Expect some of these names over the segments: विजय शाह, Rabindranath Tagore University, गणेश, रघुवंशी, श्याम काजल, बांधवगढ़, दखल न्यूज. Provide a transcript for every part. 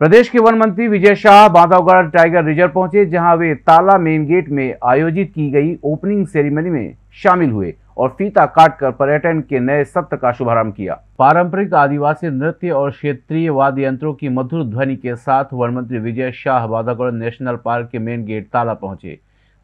प्रदेश के वन मंत्री विजय शाह बांधवगढ़ टाइगर रिजर्व पहुंचे, जहां वे ताला मेन गेट में आयोजित की गई ओपनिंग सेरेमनी में शामिल हुए और फीता काटकर पर्यटन के नए सत्र का शुभारंभ किया। पारंपरिक आदिवासी नृत्य और क्षेत्रीय वाद्य यंत्रों की मधुर ध्वनि के साथ वन मंत्री विजय शाह बांधवगढ़ नेशनल पार्क के मेन गेट ताला पहुंचे,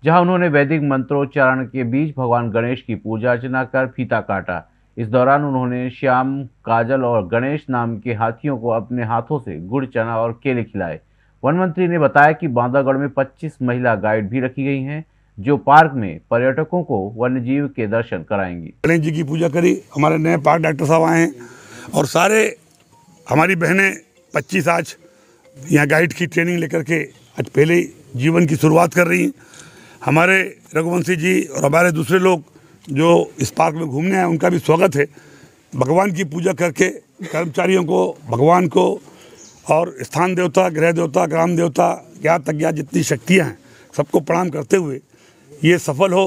जहां उन्होंने वैदिक मंत्रोच्चारण के बीच भगवान गणेश की पूजा अर्चना कर फीता काटा। इस दौरान उन्होंने श्याम, काजल और गणेश नाम के हाथियों को अपने हाथों से गुड़, चना और केले खिलाए। वन मंत्री ने बताया कि बांधवगढ़ में 25 महिला गाइड भी रखी गई हैं, जो पार्क में पर्यटकों को वन्यजीव के दर्शन कराएंगी। गणेश जी की पूजा करी, हमारे नए पार्क डॉक्टर साहब आए हैं और सारे हमारी बहनें 25 आज यहाँ गाइड की ट्रेनिंग लेकर के आज पहले जीवन की शुरुआत कर रही हैं। हमारे रघुवंशी जी और हमारे दूसरे लोग जो इस पार्क में घूमने आए, उनका भी स्वागत है। भगवान की पूजा करके कर्मचारियों को, भगवान को और स्थान देवता, गृह देवता, ग्राम देवता, ज्ञात अज्ञात जितनी शक्तियां हैं, सबको प्रणाम करते हुए ये सफल हो।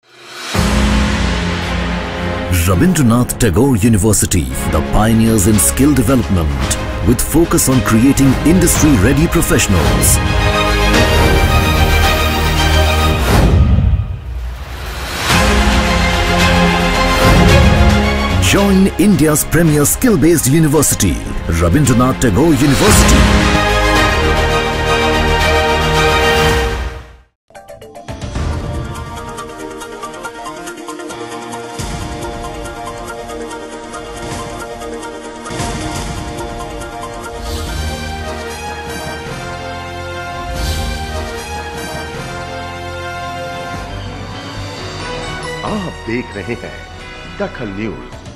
Rabindranath Tagore University, the pioneers in skill development, with focus on creating industry-ready professionals. Join India's premier skill-based university, Rabindranath Tagore University. आप देख रहे हैं दखल न्यूज।